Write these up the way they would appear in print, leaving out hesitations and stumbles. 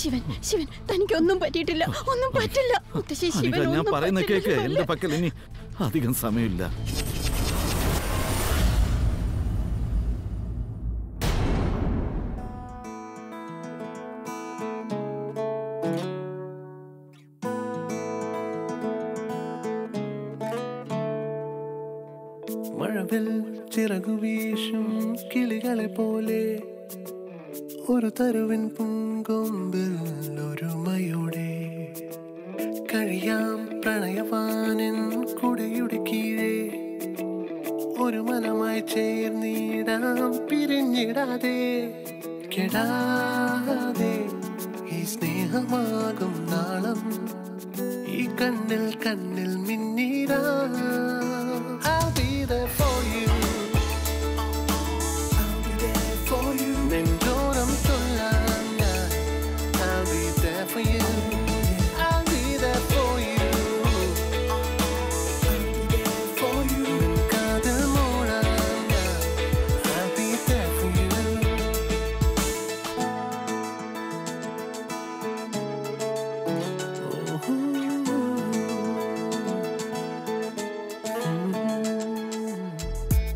ശിവൻ ശിവൻ തനിക്ക് ഒന്നും പറ്റിയിട്ടില്ല, ഒന്നും പറ്റില്ല മുത്തശ്ശി. ശിവൻ ഞാൻ പറയുന്ന കേക്ക്, എന്റെ പക്കൽ ഇനി അധികം സമയമില്ല. പോലെ ഒരു തരുവിൻ പൂങ്കൊമ്പിൽ ഒരുമയോടെ കഴിയാം പ്രണയവാനൻ കുടയുടെ കീഴേ ഒരു മനമായി ചേർന്നിടാം, പിരിഞ്ഞിടാതെ കെടാതെ ഈ സ്നേഹമാകും നാളം ഈ കണ്ണിൽ കണ്ണിൽ മിന്നിടാ.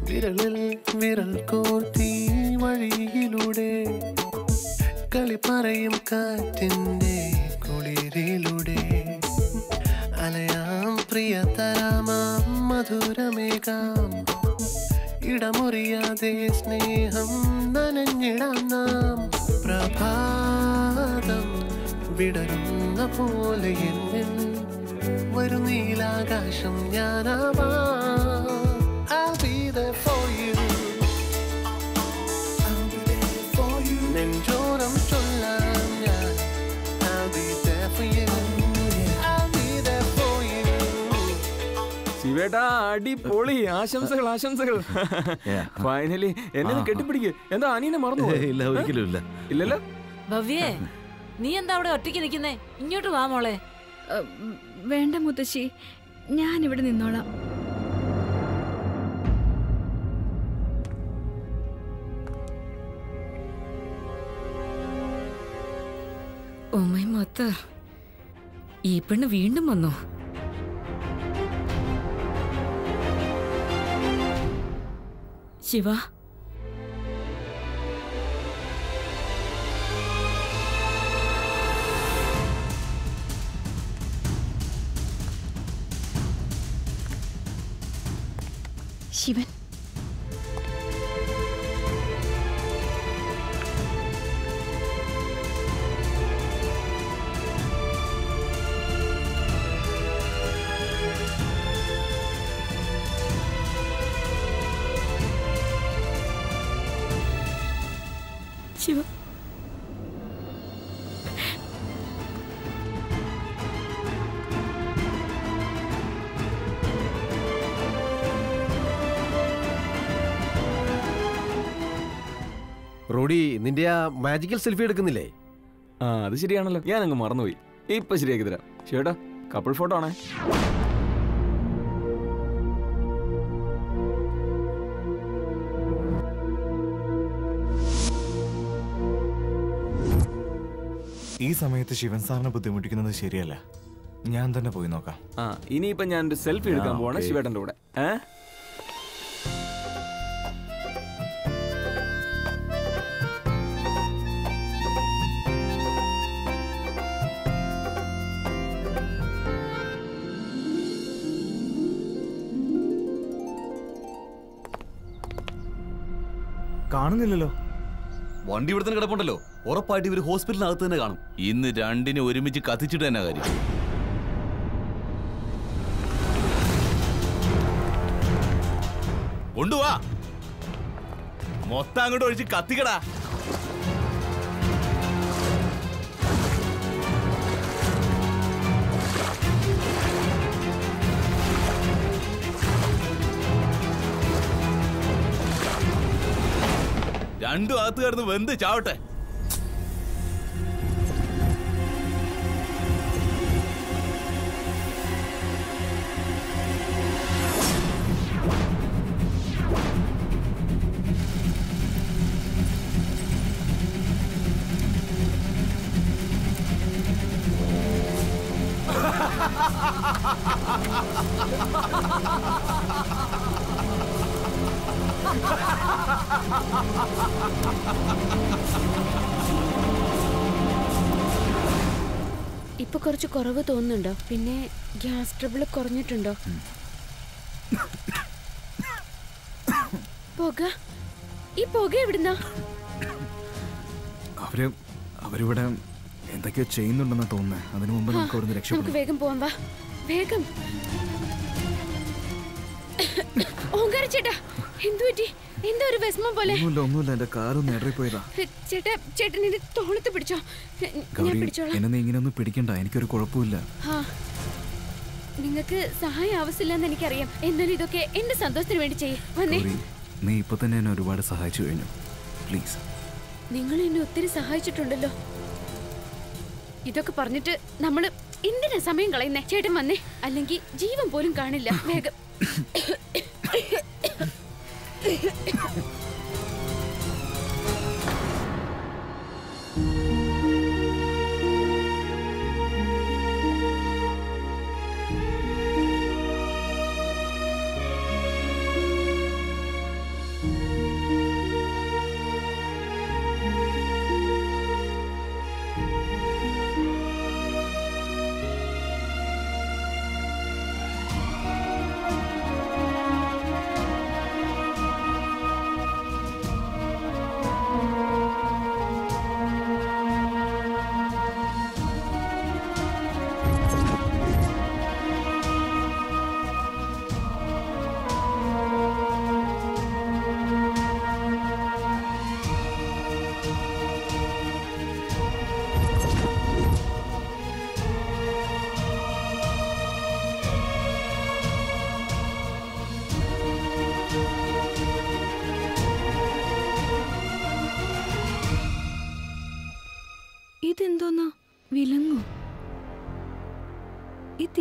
വിരളിൽ വിരൽ കോർത്തി വഴിയിലൂടെ കളി പറയും കാറ്റിൻ്റെ കുളിരിലൂടെ അലയാം പ്രിയതരാമാം മധുരമേകാം ഇടമുറിയാതെ സ്നേഹം നനഞ്ഞിടാം നാം. പ്രഭാതം വിടരുന്ന പോലെ എന്നിൽ വരും നീലാകാശം ഞാനാവാം. நெஞ்சோரம் சொல்லாம் நான் I'll be there for you, I'll be there for you. சிவேடா அடிபொளி, ஆசம்சகள் ஆசம்சகள். ஃபைனலி என்னது கெட்டிப்பிடிக்கு എന്താ അനീനെ മറന്നു പോയോ? ഇല്ല ഒരിക്കലും ഇല്ല. ഇല്ലല്ലോ ഭവ്യേ, നീ എന്താ അവിടെ ഒറ്റയ്ക്ക് നിൽക്കുന്നേ? ഇങ്ങോട്ട് വാ മോളെ. വേണ്ട മുത്തശ്ശി, ഞാൻ ഇവിടെ നിന്നോളാം. ഓമൈ മദർ, ഈ പെണ്ണ് വീണ്ടും വന്നോ? ശിവ, ശിവൻ റോഡി, നിന്റെ ആ മാജിക്കൽ സെൽഫി എടുക്കുന്നില്ലേ? ആ, അത് ശരിയാണല്ലോ, ഞാൻ അങ്ങ് മറന്നുപോയി. ഇപ്പൊ ശരിയാക്കി തരാം. ശരിടാ, കപ്പിൾ ഫോട്ടോ ആണേ. ഈ സമയത്ത് ശിവൻ സാറിനെ ബുദ്ധിമുട്ടിക്കുന്നത് ശരിയല്ല. ഞാൻ തന്നെ പോയി നോക്കാം. ആ, ഇനിയിപ്പൊ ഞാനൊരു സെൽഫി എടുക്കാൻ പോവാണ് ശിവേട്ടൻ്റെ കൂടെ. കാണുന്നില്ലല്ലോ, വണ്ടി ഇവിടെ തന്നെ കിടപ്പുണ്ടല്ലോ. ഉറപ്പായിട്ട് ഇവർ ഹോസ്പിറ്റലിനകത്ത് തന്നെ കാണും. ഇന്ന് രണ്ടിനെ ഒരുമിച്ച് കത്തിച്ചിട്ട് തന്നെ കാര്യം. കൊണ്ടുവാ, മൊത്തം അങ്ങോട്ട് ഒഴിച്ച് കത്തിക്കടാ. രണ്ടു ആത്തുകാരന്ന് വെന്ത് ചാവട്ടെ. ഇപ്പോ കുറച്ച് കുറവ് തോന്നുന്നുണ്ടോ? പിന്നെ ഗ്യാസ് ട്രബിൾ കുറഞ്ഞിട്ടുണ്ടോ? പോക ഈ പോക എവിടുന്നാ? അവരിവിടെ എന്തൊക്കെയോ ചെയ്യുന്നുണ്ടെന്ന് തോന്നുന്നു. അതിനു മുമ്പ് നമുക്ക് അവിടുന്ന് രക്ഷപ്പെടാം. വേഗം പോവാം, വാ വേഗം. ഓങ്കാര ചേട്ടാ, എന്തുപറ്റി? എന്താ ഒരു വിസ്മം പോലെ? ഒന്നുമില്ല, എന്റെ കാലൊന്ന് ഇടറിപ്പോയതാ. ചേട്ടാ, ചേട്ടൻ ഇത് തോളത്ത് പിടിച്ചോ. ഞാൻ പിടിച്ചോളാം. എന്നെ ഇങ്ങനെയൊന്നും പിടിക്കണ്ട, എനിക്കൊരു കുഴപ്പമില്ല. നിങ്ങൾക്ക് സഹായം ആവശ്യമില്ലെന്ന് എനിക്കറിയാം. എന്നാലും ഇതൊക്കെ എന്റെ സന്തോഷത്തിന് വേണ്ടി ചെയ്യേ. വന്നേ, നീ ഇപ്പൊ തന്നെ എന്നെ ഒരുപാട് സഹായിച്ചു കഴിഞ്ഞു. പ്ലീസ്, നിങ്ങൾ എന്നെ ഒത്തിരി സഹായിച്ചിട്ടുണ്ടല്ലോ. ഇതൊക്കെ പറഞ്ഞിട്ട് നമ്മള് എന്തിനാ സമയം കളയുന്നേ? ചേട്ടൻ വന്നേ, അല്ലെങ്കിൽ ജീവൻ പോലും കാണില്ല. വേഗം.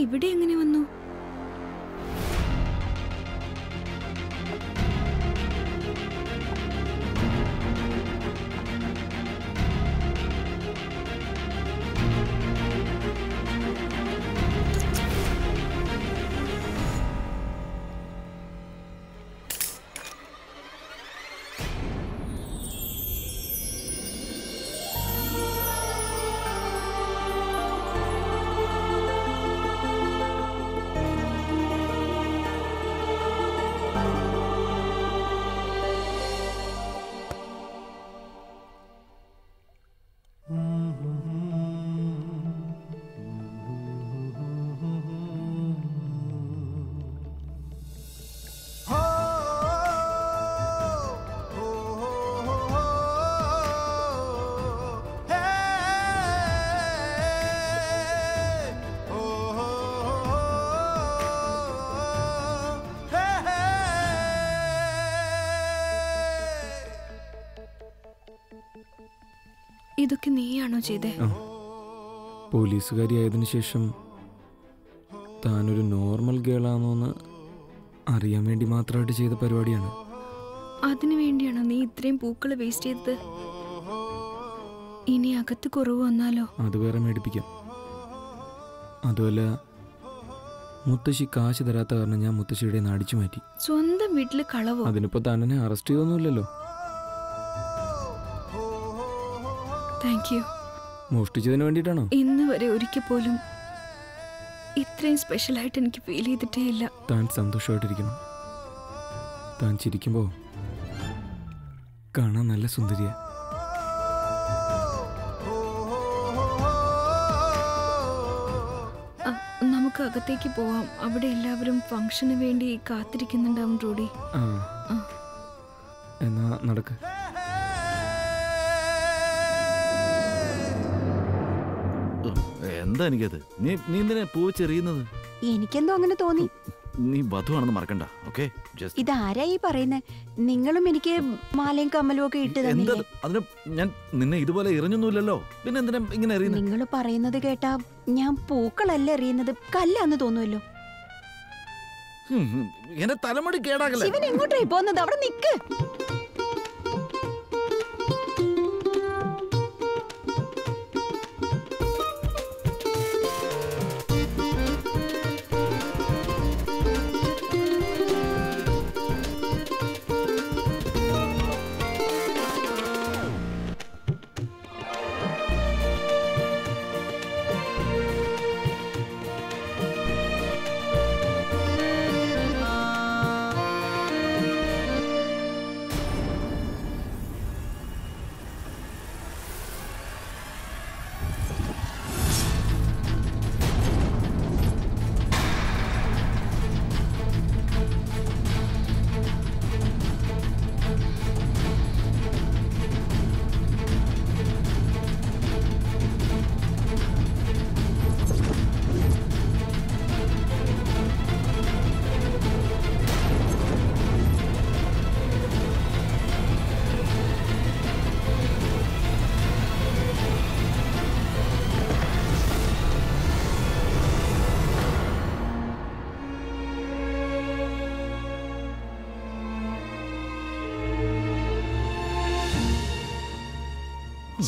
ഇവിടെ എങ്ങനെ വന്നു? ഇതൊക്കെ നീയാണോ ചെയ്തേ? പോലീസുകാരി ആയതിനു ശേഷം താനൊരു നോർമൽ ഗേളാണോന്ന് അറിയാൻ വേണ്ടി മാത്രമായിട്ട് ചെയ്ത പരിപാടിയാണ്. അതിനു വേണ്ടിയാണോ നീ ഇത്രയും പൂക്കൾ വേസ്റ്റ് ചെയ്തത്? ഇനി അകത്ത് കുറവ് വന്നാലോ? അത് വേറെ മേടിപ്പിക്കാം. അതുമല്ല, മുത്തശ്ശി കാശ് തരാത്ത കാരണം ഞാൻ മുത്തശ്ശിയുടെ നടിച്ചു മാറ്റി. സ്വന്തം വീട്ടില് കളവോ? അതിനിപ്പോ തന്നെ അറസ്റ്റ് ചെയ്തൊന്നുമില്ലല്ലോ. മോഷ്ടിച്ചതിന് വേണ്ടിയിട്ടാണോ? ഇന്ന് വരെ ഒരിക്കൽ പോലും ഇത്രയും സ്പെഷ്യൽ ആയിട്ട് എനിക്ക് ഫീൽ ചെയ്തിട്ടേ ഇല്ല. താൻ സന്തോഷമായിട്ടിരിക്കണം. താൻ ചിരിക്കുമ്പോ കാണാൻ നല്ല സുന്ദരിയാ. നമുക്ക് അകത്തേക്ക് പോവാം. അവിടെ എല്ലാവരും ഫംഗ്ഷന് വേണ്ടി കാത്തിരിക്കുന്നുണ്ടാവും. റോഡി, എന്നാ നടക്ക്. എന്താ എനിക്കത്? നീ എന്തിനാ പൂച്ചെറിയുന്നത്? എനിക്കെന്തോ അങ്ങനെ തോന്നി. നീ വധുവാണെന്ന് മറക്കണ്ട, ഓക്കെ? ഇതാരായി പറയുന്നത്? നിങ്ങളും എനിക്ക് മാലയും കമ്മലും ഒക്കെ ഇട്ട് തന്നില്ലേ? അതിന് ഞാൻ നിന്നെ ഇതുപോലെ എറിഞ്ഞൊന്നുമില്ലല്ലോ. പിന്നെ എന്തിനാ ഇങ്ങനെ എറിയുന്നത്? നിങ്ങൾ പറയുന്നത് കേട്ടാ ഞാൻ പൂക്കളല്ല എറിയുന്നത്, കല്ലാന്ന് തോന്നുമല്ലോ. എന്റെ തലമുടി കേടാകല്ലേ. ഇവൻ എങ്ങോട്ടായി പോകുന്നത്? അവിടെ നിക്ക്.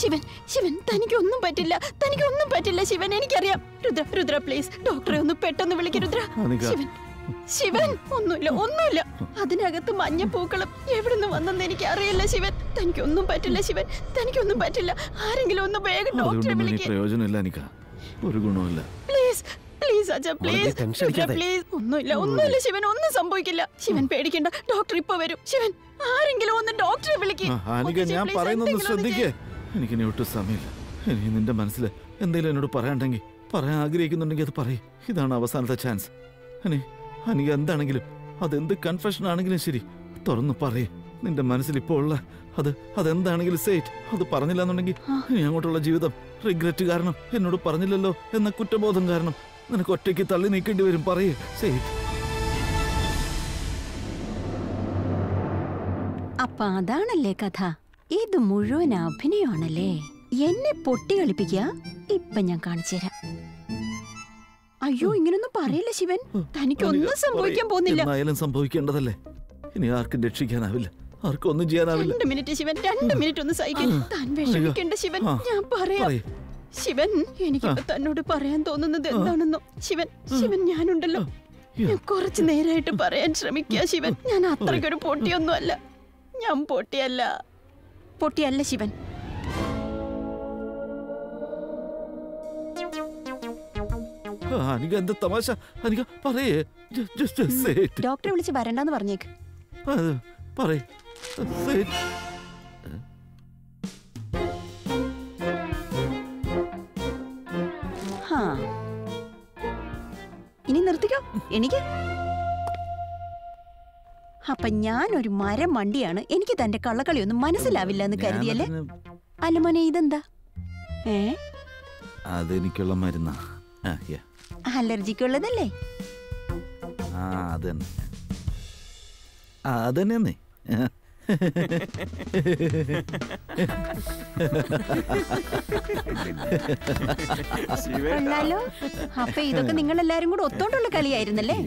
ശിവൻ, ശിവൻ തനിക്കൊന്നും പറ്റില്ല, തനിക്കൊന്നും പറ്റില്ല ശിവൻ, എനിക്കറിയാം. രുദ്ര, രുദ്ര പ്ലീസ് ഡോക്ടറെ ഒന്ന് പെട്ടെന്ന് വിളിക്ക് രുദ്ര. ശിവൻ, ശിവൻ ഒന്നുമില്ല, ഒന്നുമില്ല. അതിനകത്ത് മഞ്ഞപ്പൂക്കളും എവിടുന്ന് വന്നെന്ന് എനിക്ക് അറിയില്ല ശിവൻ. തനിക്കൊന്നും പറ്റില്ല ശിവൻ, തനിക്കൊന്നും പറ്റില്ല. ആരെങ്കിലും ഒന്ന് വേഗം ഡോക്ടറെ വിളിക്ക്. പ്രയോജനമില്ല അനിക, ഒരു ഗുണമില്ല. Please please Aja, please Rudra please. ഒന്നുമില്ല, ഒന്നുമില്ല ശിവൻ, ഒന്നും സംഭവിക്കില്ല ശിവൻ, പേടിക്കണ്ട. ഡോക്ടർ ഇപ്പൊ വരും ശിവൻ, ആരെങ്കിലും ഒന്ന് ഡോക്ടറെ വിളിക്ക്. അനിക ഞാൻ പറയുന്നത് ശ്രദ്ധിക്ക്. എനിക്കിനി ഒട്ടും സമയമില്ല. ഇനി നിന്റെ മനസ്സിൽ എന്തെങ്കിലും എന്നോട് പറയാണ്ടെങ്കിൽ, പറയാൻ ആഗ്രഹിക്കുന്നുണ്ടെങ്കിൽ അത് പറയും. ഇതാണ് അവസാനത്തെ ചാൻസ്. അനി അനിക്ക് എന്താണെങ്കിലും, അതെന്ത് കൺഫെഷൻ ആണെങ്കിലും ശരി, തുറന്ന് പറയും. നിന്റെ മനസ്സിലിപ്പോൾ ഉള്ള അതെന്താണെങ്കിലും സേറ്റ് അത് പറഞ്ഞില്ല എന്നുണ്ടെങ്കിൽ, ഇനി അങ്ങോട്ടുള്ള ജീവിതം റിഗ്രറ്റ് കാരണം, എന്നോട് പറഞ്ഞില്ലല്ലോ എന്ന കുറ്റബോധം കാരണം നിനക്ക് ഒറ്റയ്ക്ക് തള്ളി നീക്കേണ്ടി വരും. പറയേ സേറ്റ്. അപ്പൊ അതാണല്ലേ കഥ. ഇത് മുഴുവൻ അഭിനയമാണല്ലേ. എന്നെ പൊട്ടി കളിപ്പിക്കുക. ഇപ്പൊ ഞാൻ കാണിച്ചു തരാം. അയ്യോ, ഇങ്ങനൊന്നും പറയല്ല ശിവൻ, തനിക്കൊന്നും സംഭവിക്കാൻ പോകുന്നില്ല. എന്തായാലും സംഭവിക്കേണ്ടതല്ലേ. ഇനി ആർക്കും രക്ഷിക്കാനാവില്ല, ആർക്കും ഒന്നും ചെയ്യാനാവില്ല. 2 മിനിറ്റ് ശിവൻ, 2 മിനിറ്റ് ഒന്ന് സഹിക്കാൻ. താൻ വിഷമിക്കേണ്ട ശിവൻ, ഞാൻ പറയാം ശിവൻ. എനിക്കിപ്പോ തന്നോട് പറയാൻ തോന്നുന്നത് എന്താണെന്നോ ശിവൻ. ശിവൻ, ഞാനുണ്ടല്ലോ, ഞാൻ കുറച്ചു നേരമായിട്ട് പറയാൻ ശ്രമിക്കുക ശിവൻ. ഞാൻ അത്രയ്ക്കൊരു പൊട്ടിയൊന്നും അല്ല, ഞാൻ പൊട്ടിയല്ല, പൊട്ടിയല്ല ശിവൻ. തമാശ ഡോക്ടറെ വിളിച്ച് വരണ്ടെന്ന് പറഞ്ഞേക്ക്. ഇനി നിർത്തിക്കോ. എനിക്ക് അപ്പൊ ഞാനൊരു മരം മണ്ടിയാണ്, എനിക്ക് തന്റെ കള്ളക്കളിയൊന്നും മനസ്സിലാവില്ല എന്ന് കരുതിയല്ലേ. അല്ല മോനെ, ഇതെന്താ? ഏ, അതെനിക്കുള്ള മരുന്നാ, അലർജിക്കുള്ളതല്ലേ. അതന്നെ. ല്ലോ, അപ്പൊ ഇതൊക്കെ നിങ്ങളെല്ലാരും കൂടെ ഒത്തോണ്ടുള്ള കളിയായിരുന്നല്ലേ.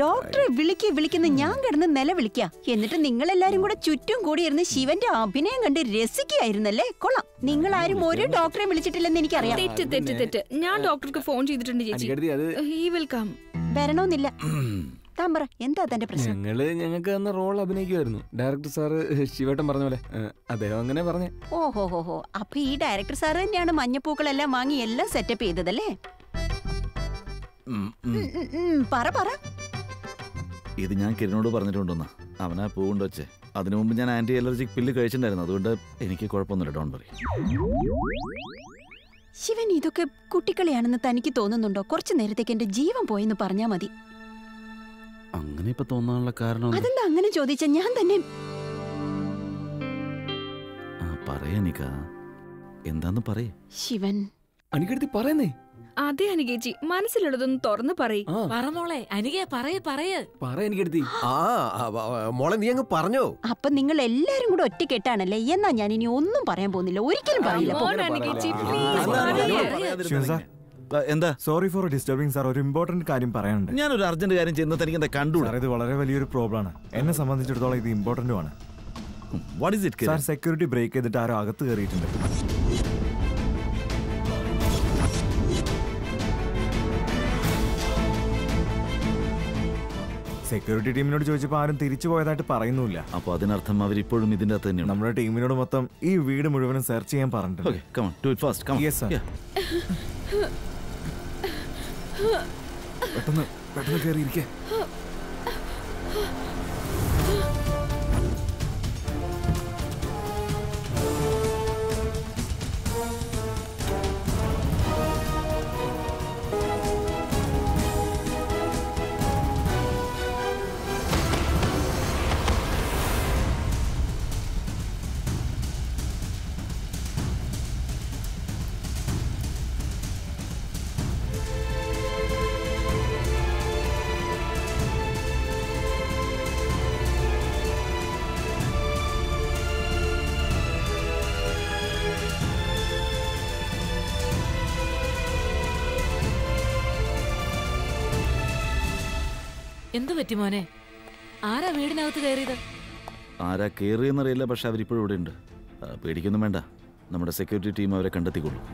ഡോക്ടറെ വിളിക്ക്, വിളിക്കുന്ന ഞാൻ കിടന്ന് നില വിളിക്ക. എന്നിട്ട് നിങ്ങളെല്ലാരും കൂടെ ചുറ്റും കൂടിയിരുന്ന് ശിവന്റെ അഭിനയം കണ്ട് രസിക്കായിരുന്നല്ലേ. കൊള്ളാം, നിങ്ങൾ ആരും ഒരു ഡോക്ടറെ വിളിച്ചിട്ടില്ലെന്ന് എനിക്കറിയാം. തെറ്റ് തെറ്റ് തെറ്റ്. ഞാൻ ഡോക്ടർക്ക് ഫോൺ ചെയ്തിട്ടുണ്ട് ചേച്ചി, വരണോന്നില്ല. ഞങ്ങള് ഞങ്ങൾക്ക് അന്ന് റോൾ അഭിനയിക്കുമായിരുന്നു. ഡയറക്ടർ സാറ് ശിവേട്ടൻ പറഞ്ഞ പോലെ അദ്ദേഹം അങ്ങനെ പറഞ്ഞു. ഓഹോ ഹോഹോ, അപ്പൊ ഈ ഡയറക്ടർ സാറ് തന്നെയാണ് മഞ്ഞപ്പൂക്കളെല്ലാം വാങ്ങി എല്ലാം സെറ്റപ്പ് ചെയ്തതല്ലേ. പറ, ഇത് ഞാൻ കിരണിനോട് പറഞ്ഞിട്ടുണ്ടെന്നാ. അവനാ പൂവുണ്ട് വെച്ചേ. അതിനു മുമ്പ് ഞാൻ ആന്റി അലർജിക് പില്ല് കഴിച്ചിട്ടുണ്ടായിരുന്നു, അതുകൊണ്ട് എനിക്ക് കുഴപ്പമൊന്നുമില്ല. Don't worry. ശിവൻ, ഇതൊക്കെ കുട്ടിക്കളിയാണെന്ന് തനിക്ക് തോന്നുന്നുണ്ടോ? കുറച്ചു നേരത്തേക്ക് എന്റെ ജീവൻ പോയെന്ന് പറഞ്ഞാ മതി. അങ്ങനെ ഇപ്പൊ തോന്നാനുള്ള കാരണം അതെന്താ? അങ്ങനെ ചോദിച്ച ഞാൻ തന്നെ പറയാനിക്ക, എന്താന്ന് പറയേ ശിവൻ. അനികടുത്ത് പറയുന്നേ. അതെ അനികേച്ചി, മനസ്സിലുള്ളതൊന്നും തുറന്നു പറയേ. മോളെ അനികേ, പറയേ. ആ മോളെ, നീ അങ്ങ് പറഞ്ഞോ. അപ്പൊ നിങ്ങൾ എല്ലാരും കൂടെ ഒറ്റ കെട്ടാണല്ലേ. എന്നാ ഞാൻ ഇനി ഒന്നും പറയാൻ പോകുന്നില്ല, ഒരിക്കലും പറയില്ല. എന്താ? സോറി ഫോർ ഡിസ്റ്റർബിംഗ് സാർ, ഒരു ഇമ്പോർട്ടന്റ് കാര്യം പറയാനുണ്ട്. ഞാൻ ഒരു അർജന്റ് കാര്യം ചെയ്യുന്നത് എനിക്ക് എന്താ കണ്ടു. സാർ, ഇത് വളരെ വലിയൊരു പ്രോബ്ലം ആണ്. എന്നെ സംബന്ധിച്ചിടത്തോളം ഇത് ഇമ്പോർട്ടന്റുമാണ്. What is it sir? Security break ചെയ്തിട്ട് ആരോ അകത്ത് കയറിയിട്ടുണ്ട്. സെക്യൂരിറ്റി ടീമിനോട് ചോദിച്ചപ്പോൾ ആരും തിരിച്ചു പോയതായിട്ട് പറയുന്നില്ല. അപ്പോൾ അതിനർത്ഥം അവരിപ്പോഴും ഇതിന്റെ അകത്ത് തന്നെയാണ്. നമ്മുടെ ടീമിനോട് മൊത്തം ഈ വീട് മുഴുവനും സെർച്ച് ചെയ്യാൻ പറഞ്ഞിട്ടുണ്ട്. Okay, come on, do it fast, come on. Yes sir. പെട്ടെന്ന് പെട്ടെന്ന് കയറിയിരിക്കേ. എന്തു പറ്റി മോനെ? ആരാ വീടിനകത്ത് കയറിയത്? ആരാ കയറിയെന്നറിയില്ല, പക്ഷെ അവരിപ്പോഴും ഇവിടെ ഉണ്ട്. പേടിക്കൊന്നും വേണ്ട, നമ്മുടെ സെക്യൂരിറ്റി ടീം അവരെ കണ്ടെത്തിക്കൊള്ളും.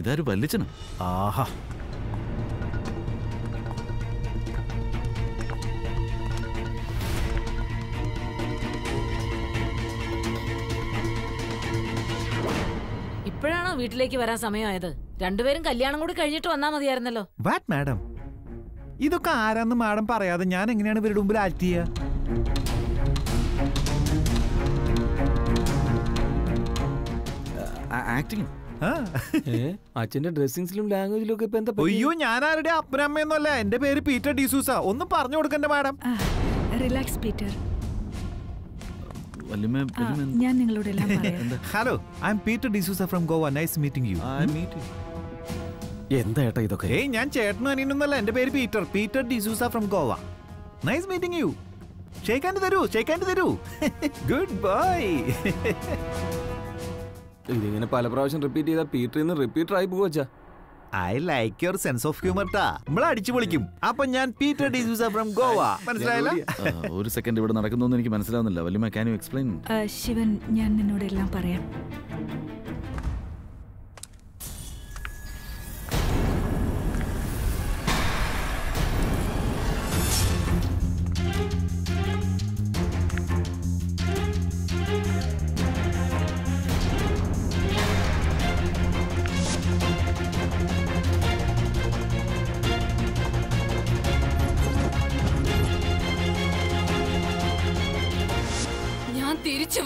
ഇതാരും വല്ലിച്ചനാ. ആഹാ, ഇപ്പോഴാണോ വീട്ടിലേക്ക് വരാൻ സമയമായത്? രണ്ടുപേരും കല്യാണം കൂടി കഴിഞ്ഞിട്ട് വന്നാ മതിയായിരുന്നല്ലോ. വാട്ട് മാഡം, ഇതൊക്കെ ആരാന്ന് മാഡം പറയാതെ ഞാൻ എങ്ങനെയാണ് ഇവരുടെ മുമ്പിൽ ആക്ട് ചെയ്യുക? ആക്ടിങ് അച്ഛന്റെ ഡ്രസ്സിംഗ്സിലും ലാംഗ്വേജിലും ഒക്കെ ഇപ്പൊ എന്താ? അയ്യോ, ഞാനാരുടെ അപ്പനമ്മയൊന്നുമല്ല. എന്റെ പേര് പീറ്റർ ഡിസൂസ. ഒന്നും പറഞ്ഞു കൊടുക്കണ്ട മാഡം. Relax Peter. ഞാൻ നിങ്ങളോട് എല്ലാം പറയാം. Hello, I am Peter D'Souza from Goa. Nice meeting you. I meet you. എന്താ ഏട്ടാ ഇതൊക്കെ? ഏയ്, ഞാൻ ചേട്ടനും അനിയനൊന്നുമല്ല. എന്റെ പേര് Peter, Peter D'Souza from Goa. Nice meeting you. Shake hand തരൂ, ഷേക്ക് ഹാൻഡ് തരൂ. Good bye. ഇതിങ്ങനെ പല പ്രാവശ്യം റിപ്പീറ്റ് ചെയ്താൽ പീറ്ററിന്ന് റിപ്പീറ്റർ ആയി പോവാച്ചാ. I like your sense of humour ടാ. നമ്മൾ അടിച്ചു പൊളിക്കും. അപ്പൊ ഞാൻ പീറ്റർ ഡിസൂസ ഫ്രം ഗോവ. മനസ്സിലായില്ല? ഒരു സെക്കൻഡ്, ഇവിടെ നടക്കുന്നൊന്നും എനിക്ക് മനസ്സിലാവുന്നില്ല. വല്ലിമ, കാൻ യു എക്സ്പ്ലെയിൻ? ശിവൻ, ഞാൻ നിന്നോട് എല്ലാം പറയാം.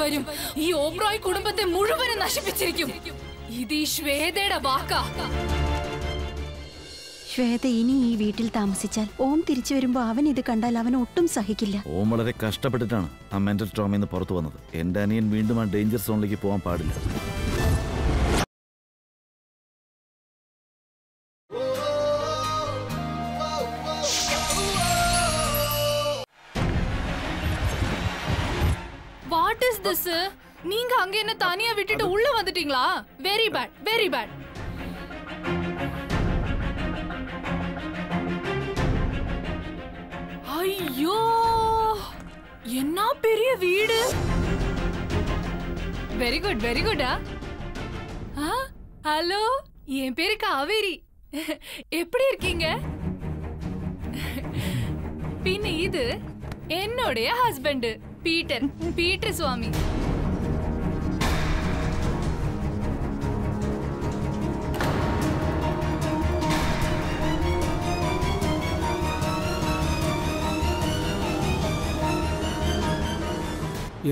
വരും, ഈ ഓംറോയ് കുടുംബത്തെ മുഴുവനും നശിപ്പിച്ചിരിക്കും. ഇത് ഈ ശ്വേതയുടെ വാക്കാ. ശ്വേത ഇനി ഈ വീട്ടിൽ താമസിച്ചാൽ ഓം തിരിച്ചു വരുമ്പോ അവൻ ഇത് കണ്ടാൽ അവൻ ഒട്ടും സഹിക്കില്ല. ഓം വളരെ കഷ്ടപ്പെട്ടിട്ടാണ് ആ മെന്റൽ ട്രോമയിൽ നിന്ന് പുറത്തു വന്നത്. എന്റെ അനിയൻ വീണ്ടും ആ ഡേഞ്ചർ സോണിലേക്ക് പോകാൻ പാടില്ല. நீங்க அங்க என்ன தனியா விட்டுட்டு உள்ள வந்துட்டீங்களா? Very bad, very bad. ஐயோ, என்ன பெரிய வீடு. Very good, very good. Hello, என் பேரு காவேரி. எப்படி இருக்கீங்க? பின்ன இது என்னோடைய ஹஸ்பண்ட் பீட்டர், பீட்டர் சுவாமி.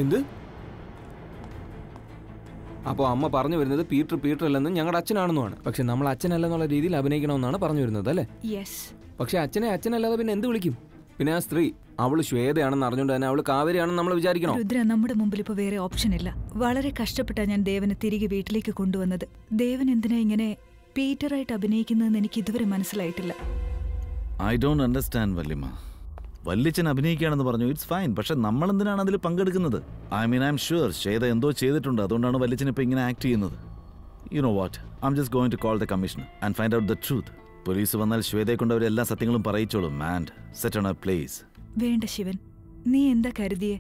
എന്ത്? അപ്പോൾ അമ്മ പറഞ്ഞു വരുന്നത് പീറ്റർ പീറ്റർ അല്ലെന്നും ഞങ്ങളുടെ അച്ഛനാണെന്നുമാണ്. പക്ഷെ നമ്മൾ അച്ഛനല്ലെന്നുള്ള രീതിയിൽ അഭിനയിക്കണമെന്നാണ് പറഞ്ഞു വരുന്നത്, അല്ലേ? പക്ഷെ അച്ഛനെ അച്ഛനല്ലാതെ പിന്നെ എന്ത് വിളിക്കും? പിന്നെ ആ സ്ത്രീ, അവള് ശ്വേതയാണെന്ന് അറിഞ്ഞുകൊണ്ട് തന്നെ അവള് കാവേരിയാണെന്ന് നമ്മൾ വിചാരിക്കണം. രുദ്ര, നമ്മുടെ മുമ്പിൽ ഇപ്പോൾ വേറെ ഓപ്ഷൻ ഇല്ല. വളരെ കഷ്ടപ്പെട്ടാണ് ഞാൻ ദേവനെ തിരികെ വീട്ടിലേക്ക് കൊണ്ടുവന്നത്. ദേവൻ എന്തിനാ ഇങ്ങനെ പീറ്ററായിട്ട് അഭിനയിക്കുന്നതെന്ന് എനിക്ക് ഇതുവരെ മനസ്സിലായിട്ടില്ല. ഐ ഡോണ്ട് അണ്ടർസ്റ്റാൻഡ് വല്ലിമ. വല്ലിച്ചൻ അഭിനയിക്കുകയാണെന്ന് പറഞ്ഞു, ഇറ്റ്സ് ഫൈൻ. പക്ഷെ നമ്മൾ എന്തിനാണ് അതിൽ പങ്കെടുക്കുന്നത്? I mean, I M sure Shweta എന്തോ ചെയ്തിട്ടുണ്ട്. അതുകൊണ്ടാണ് വല്ലിച്ചൻ ഇപ്പോൾ ഇങ്ങനെ ആക്ട് ചെയ്യുന്നത്. You know what, I M just going to call the commissioner and find out the truth. Police വന്നാൽ ശ്വേതയെ കൊണ്ട് അവർ എല്ലാ സത്യങ്ങളും പറയിച്ചോളും. And set on a place. വേണ്ട ശിവൻ, നീ എന്താ കരുതിയേ?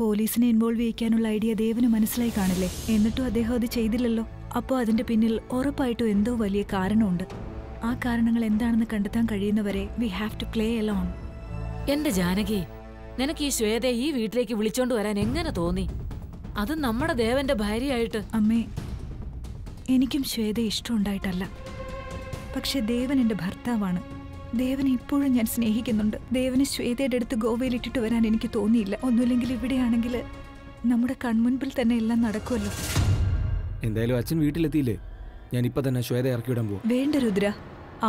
പോലീസിനെ ഇൻവോൾവ് ചെയ്യിക്കാനുള്ള ഐഡിയ ദേവന് മനസ്സിലായി കാണില്ലേ? എന്നിട്ടും അദ്ദേഹം അത് ചെയ്തില്ലല്ലോ. അപ്പോൾ അതിന്റെ പിന്നിൽ ഉറപ്പായിട്ടും എന്തോ വലിയ കാരണമുണ്ട്. ആ കാരണങ്ങൾ എന്താണെന്ന് കണ്ടെത്താൻ കഴിയുന്നവരെ we have to play alone. എന്റെ ജാനകി, നിനക്ക് ഈ ശ്വേതയെ ഈ വീട്ടിലേക്ക് വിളിച്ചോണ്ട് വരാൻ എങ്ങനെ തോന്നി? അത് നമ്മുടെ ദേവന്റെ ഭാര്യയായിട്ട്. അമ്മേ, എനിക്കും ശ്വേത ഇഷ്ടമുണ്ടായിട്ടല്ല. പക്ഷെ ദേവൻ എൻ്റെ ഭർത്താവാണ്. ദേവനെ ഇപ്പോഴും ഞാൻ സ്നേഹിക്കുന്നുണ്ട്. ദേവന് ശ്വേതയുടെ അടുത്ത് ഗോവയിലിട്ടിട്ട് വരാൻ എനിക്ക് തോന്നിയില്ല. ഒന്നുമില്ലെങ്കിൽ ഇവിടെയാണെങ്കിൽ നമ്മുടെ കൺമുൻപിൽ തന്നെ എല്ലാം നടക്കുമല്ലോ. എന്തായാലും അച്ഛൻ വീട്ടിലെത്തിയില്ലേ, ഞാനിപ്പോൾ തന്നെ ശ്വേത ഇറക്കി വിടാൻ പോകും. വേണ്ട രുദ്ര,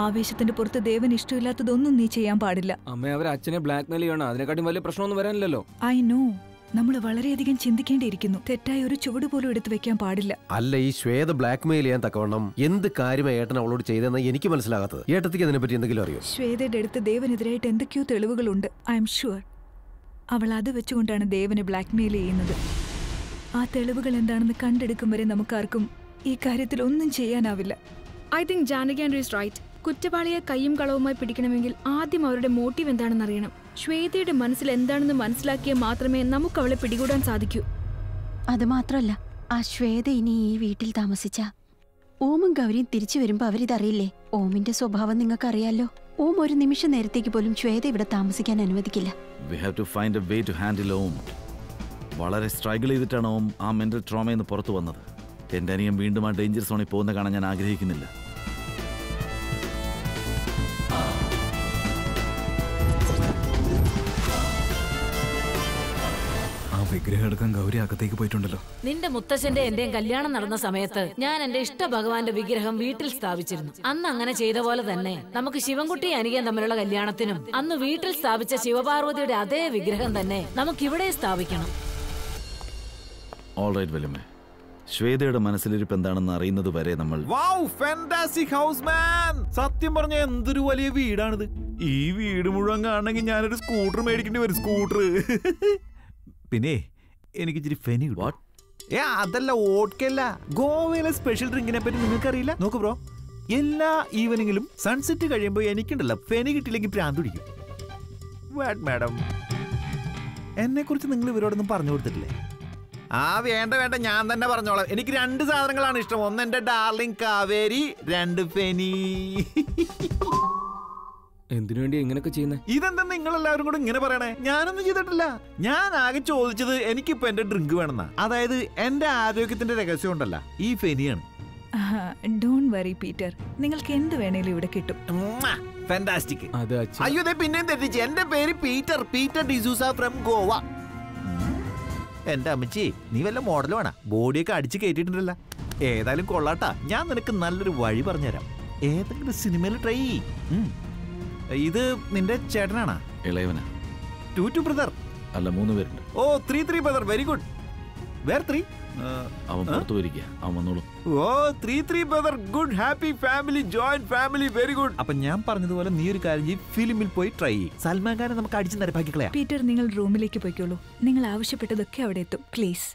ആവേശത്തിന്റെ പുറത്ത് ദേവൻ ഇഷ്ടമില്ലാത്തതൊന്നും നീ ചെയ്യാൻ പാടില്ല. അമ്മേ, അവർ അച്ഛനെ ബ്ലാക്ക്മെയിൽ ചെയ്യണം. അതിനെക്കാട്ടും വലിയ പ്രശ്നമൊന്നും വരാനില്ലല്ലോ. ഐ നോ, നമ്മൾ വളരെയധികം ചിന്തിക്കേണ്ടിയിരിക്കുന്നു. തെറ്റായ ഒരു ചുവട് പോലും എടുത്തു വെക്കാൻ പാടില്ല. അല്ല, ഈ ശ്വേത ബ്ലാക്ക്മെയിൽ ചെയ്യാൻ തക്കവണ്ണം എന്ത് കാര്യമായി ഏട്ടൻ അവളോട് ചെയ്തെന്ന് എനിക്ക് മനസ്സിലാകാത്തത്. ഏട്ടത്തിക്ക് അതിനെപ്പറ്റി എന്തെങ്കിലും അറിയോ? ശ്വേതയുടെ അടുത്ത് ദേവനെതിരായിട്ട് എന്തൊക്കെയോ തെളിവുകളുണ്ട്. ഐ എം ഷുവർ അവൾ അത് വെച്ചുകൊണ്ടാണ് ദേവനെ ബ്ലാക്ക്മെയിൽ ചെയ്യുന്നത്. ആ തെളിവുകൾ എന്താണെന്ന് കണ്ടെടുക്കും വരെ നമുക്കാർക്കും ഈ കാര്യത്തിൽ ഒന്നും ചെയ്യാനാവില്ല. I think Janaki and is right. കുറ്റവാളിയെ കയ്യും കളവുമായി പിടിക്കണമെങ്കിൽ ആദ്യം അവരുടെ മോട്ടീവ് എന്താണെന്ന് അറിയണം. ശ്വേതയുടെ മനസ്സിൽ എന്താണെന്ന് മനസ്സിലാക്കിയാൽ മാത്രമേ നമുക്ക് അവളെ പിടികൂടാൻ സാധിക്കൂ. അതുമാത്രമല്ല, ആ ശ്വേത ഇനി ഈ വീട്ടിൽ താമസിച്ച ഓമും ഗൗരിയും തിരിച്ചു വരുമ്പോൾ അവരിതറിയില്ലേ? ഓമിന്റെ സ്വഭാവം നിങ്ങൾക്കറിയാലോ. ഓം ഒരു നിമിഷം നേരത്തേക്ക് പോലും ശ്വേത ഇവിടെ താമസിക്കാൻ അനുവദിക്കില്ല. We have to find a way to handle Om. വളരെ സ്ട്രഗിൾ ചെയ്തിട്ടാണ് ഓം ആ മെന്റൽ ട്രോമയിൽ നിന്ന് പുറത്തു വന്നത്. എൻ്റെ അനിയൻ വീണ്ടും ആ ഡേഞ്ചർ സോണിൽ പോകുന്ന കാണാൻ ഞാൻ ആഗ്രഹിക്കുന്നില്ല. വിഗ്രഹം ഗൗരി അകത്തേക്ക് പോയിട്ടുണ്ടല്ലോ. നിന്റെ മുത്തശ്ശന്റെ എന്റെയും കല്യാണം നടന്ന സമയത്ത് ഞാൻ എന്റെ ഇഷ്ട ഭഗവാന്റെ വിഗ്രഹം വീട്ടിൽ സ്ഥാപിച്ചിരുന്നു. അന്ന് അങ്ങനെ ചെയ്ത പോലെ തന്നെ നമുക്ക് ശിവൻകുട്ടി അനികൻ തമ്മിലുള്ള കല്യാണത്തിനും അന്ന് വീട്ടിൽ സ്ഥാപിച്ച ശിവപാർവതിയുടെ അതേ വിഗ്രഹം തന്നെ നമുക്ക് ഇവിടെ സ്ഥാപിക്കണം. ഓൾറൈറ്റ് വെല്ലുമേ, ശ്വേതയുടെ മനസ്സിലിരിപ്പ് എന്താണെന്ന് അറിയുന്നത് വരെ നമ്മൾ സത്യം പറഞ്ഞ എന്തൊരു വലിയ വീടാണിത്. ഈ വീട് മുഴുവൻ കാണണമെങ്കിൽ ഞാനൊരു സ്കൂട്ടർ മേടിക്കേണ്ടി വരും. സ്കൂട്ടർ പിന്നെ എനിക്ക് ഇച്ചിരി ഫെനി വാട്ട് ഏ അതല്ല ഓട്കല്ല. ഗോവയിലെ സ്പെഷ്യൽ ഡ്രിങ്കിനെ പറ്റി നിങ്ങൾക്കറിയില്ല? നോക്ക് ബ്രോ, എല്ലാ ഈവനിങ്ങിലും സൺസെറ്റ് കഴിയുമ്പോൾ എനിക്കുണ്ടല്ല ഫെനി കിട്ടില്ലെങ്കിൽ പ്രാന്ത് പിടിക്കും. വാട്ട് മാഡം, എന്നെ കുറിച്ച് നിങ്ങൾ ഇവരോടൊന്നും പറഞ്ഞു കൊടുത്തിട്ടില്ലേ? ആ വേണ്ട വേണ്ട, ഞാൻ തന്നെ പറഞ്ഞോളാം. എനിക്ക് രണ്ട് സാധനങ്ങളാണ് ഇഷ്ടം. ഒന്ന് എന്റെ ഡാർലിംഗ് കാവേരി, രണ്ട് ഫെനി. എന്തിനു വേണ്ടി എങ്ങനെയൊക്കെ ചെയ്യുന്നത്? ഇതെന്താ നിങ്ങളെല്ലാവരും കൂടെ ഇങ്ങനെ പറയണേ? ഞാനൊന്നും ചെയ്തിട്ടില്ല. ഞാൻ ആകെ ചോദിച്ചത് എനിക്കിപ്പോ എന്റെ ഡ്രിങ്ക് വേണമെന്നാ. അതായത് എന്റെ ആരോഗ്യത്തിന്റെ രഹസ്യം ഉണ്ടല്ല, ഈ ഫെനിയാണ്. ഡോണ്ട് വറി പീറ്റർ, നിങ്ങൾക്ക് എന്ത് വേണേലും ഇവിടെ കിട്ടും. ഫാന്റാസ്റ്റിക്. അയ്യോ പിന്നെയും തെറ്റിച്ച്. എന്റെ പേര് Peter, Peter D'Souza from Goa. എന്റെ അമ്മച്ചി, നീ വല്ല മോഡൽ വേണ? ബോഡിയൊക്കെ അടിച്ച് കയറ്റിട്ടുണ്ടല്ല. ഏതായാലും കൊള്ളാട്ടാ. ഞാൻ നിനക്ക് നല്ലൊരു വഴി പറഞ്ഞുതരാം. ഏതെങ്കിലും സിനിമയിൽ ട്രൈ ചെയ്യും. ഇത് നിന്റെ ചേട്ടനാണോ? ഇളയവനാ. ടു ബ്രദർ അല്ല, മൂന്ന് പേരുണ്ട്. ഓ, three brother, very good. Where three? അവൻ പുറത്തു വരികയാ, അവൻ വന്നോളൂ. ഓ, three brother, good. Happy family, joint family, very good. അപ്പൊ ഞാൻ പറഞ്ഞതുപോലെ നീ ഒരു കാര്യം ചെയ്യും, ഫിലിമിൽ പോയി ട്രൈ ചെയ്യും. സൽമാൻ ഖാനെ നമുക്ക് അടിച്ചു നിരപ്പാക്കിക്കളയാ. പീറ്റർ, നിങ്ങൾ റൂമിലേക്ക് പോയിക്കോളൂ. നിങ്ങൾ ആവശ്യപ്പെട്ടതൊക്കെ അവിടെ എത്തും. പ്ലീസ്.